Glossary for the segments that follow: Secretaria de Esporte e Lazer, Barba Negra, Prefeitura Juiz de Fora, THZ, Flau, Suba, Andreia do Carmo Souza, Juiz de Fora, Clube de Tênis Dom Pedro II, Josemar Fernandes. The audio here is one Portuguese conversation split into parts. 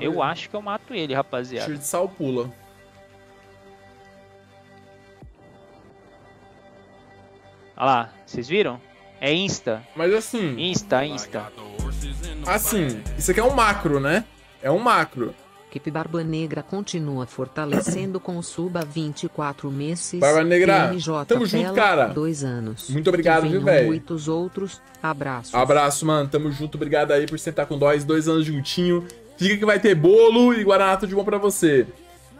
Eu acho que eu mato ele, rapaziada. Tiro de sal pula. Olha lá, vocês viram? É Insta. Mas assim... Insta. Assim, isso aqui é um macro, né? É um macro. Equipe Barba Negra continua fortalecendo com Suba 24 meses. Barba Negra, MJ, tamo junto, cara. 2 anos. Muito obrigado, viu, velho? Muitos outros. Abraço. Abraço, mano. Tamo junto. Obrigado aí por sentar com nós. 2 anos juntinho. Fica que vai ter bolo e guaraná tudo de bom pra você.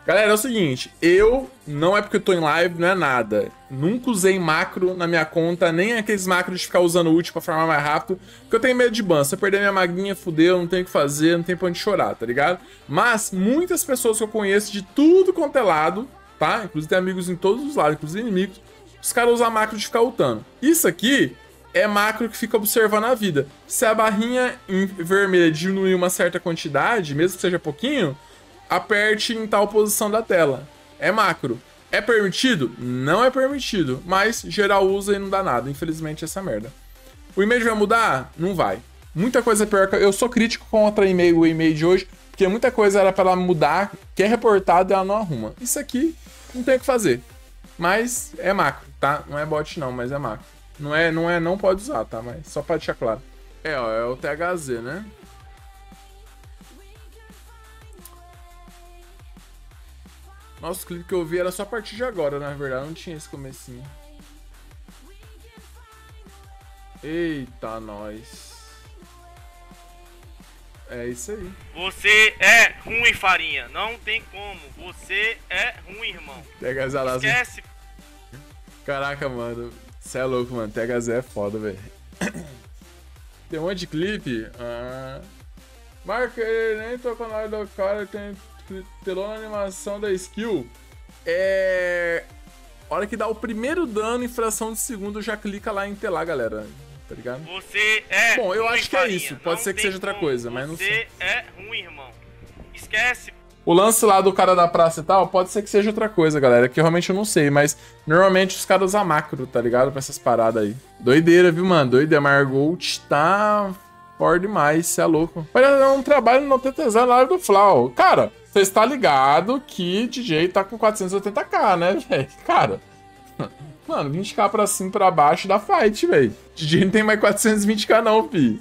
Galera, é o seguinte. Eu, não é porque eu tô em live, não é nada. Nunca usei macro na minha conta. Nem aqueles macros de ficar usando ult pra farmar mais rápido. Porque eu tenho medo de ban. Se eu perder minha maguinha, fudeu. Não tenho o que fazer. Não tenho pra onde chorar, tá ligado? Mas muitas pessoas que eu conheço de tudo quanto é lado, tá? Inclusive tem amigos em todos os lados, inclusive inimigos. Os caras usam macro de ficar ultando. Isso aqui é macro que fica observando a vida. Se a barrinha em vermelha diminuir uma certa quantidade, mesmo que seja pouquinho... Aperte em tal posição da tela. É macro. É permitido? Não é permitido. Mas geral usa e não dá nada. Infelizmente, essa merda. O e-mail vai mudar? Não vai. Muita coisa é pior que... Eu sou crítico contra o e-mail de hoje, porque muita coisa era pra ela mudar, que é reportado e ela não arruma. Isso aqui não tem o que fazer. Mas é macro, tá? Não é bot não, mas é macro. Não pode usar, tá? Mas só pra deixar claro. É, ó, é o THZ, né? Nossa, o clipe que eu vi era só a partir de agora, na verdade. Não tinha esse comecinho. Eita, nós. É isso aí. Você é ruim, farinha. Não tem como. Você é ruim, irmão. THZ. Esquece. Caraca, mano. Você é louco, mano. THZ é foda, velho. Tem um monte de clipe. Ah. Marca ele, nem tô com a hora do cara. Tem... Telona animação da skill é... Hora que dá o primeiro dano em fração de segundo, já clica lá em telar, galera. Tá ligado? Você é... Bom, eu acho que é isso. Pode ser que seja outra coisa, mas não sei. Você é ruim, irmão. Esquece. O lance lá do cara da praça e tal, pode ser que seja outra coisa, galera, que realmente eu não sei, mas normalmente os caras usam macro, tá ligado? Pra essas paradas aí. Doideira, viu, mano? Doideira. Margot tá... Forte demais, cê é louco. Olha, não trabalho no THZ na área do Flau. Cara, você está ligado que DJ tá com 480k, né, velho? Cara, mano, 20k pra cima e pra baixo dá fight, velho. DJ não tem mais 420k não, fi.